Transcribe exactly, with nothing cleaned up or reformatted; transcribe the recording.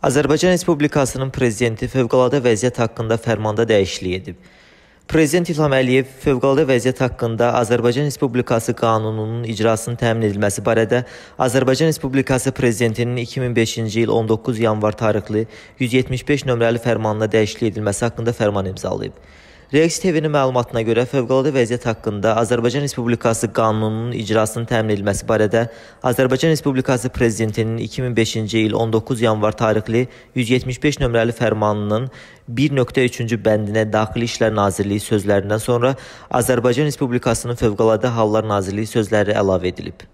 Azərbaycan Respublikasının Prezidenti Fövqəladə vəziyyət haqqında fərmanda dəyişiklik edib. Prezident İlham Aliyev Fövqəladə vəziyyət haqqında Azərbaycan Respublikası qanununun icrasının təmin edilməsi barədə Azərbaycan Respublikası Prezidentinin iki min beşinci il on doqquz yanvar tarixli yüz yetmiş beş nömrəli fərmanına dəyişiklik edilməsi haqqında fərman imzalayıb. Reaksi T V-nin məlumatına görə Fövqəladə vəziyyət haqqında Azərbaycan Respublikası qanununun icrasının təmin edilməsi barədə Azərbaycan Respublikası Prezidentinin iki min beşinci il on doqquz yanvar tarixli yüz yetmiş beş nömrəli fərmanının bir nöqtə üçüncü bəndinə Daxili İşlər Nazirliyi sözlərindən sonra Azərbaycan Respublikasının Fövqəladə Hallar Nazirliyi sözləri əlavə edilib.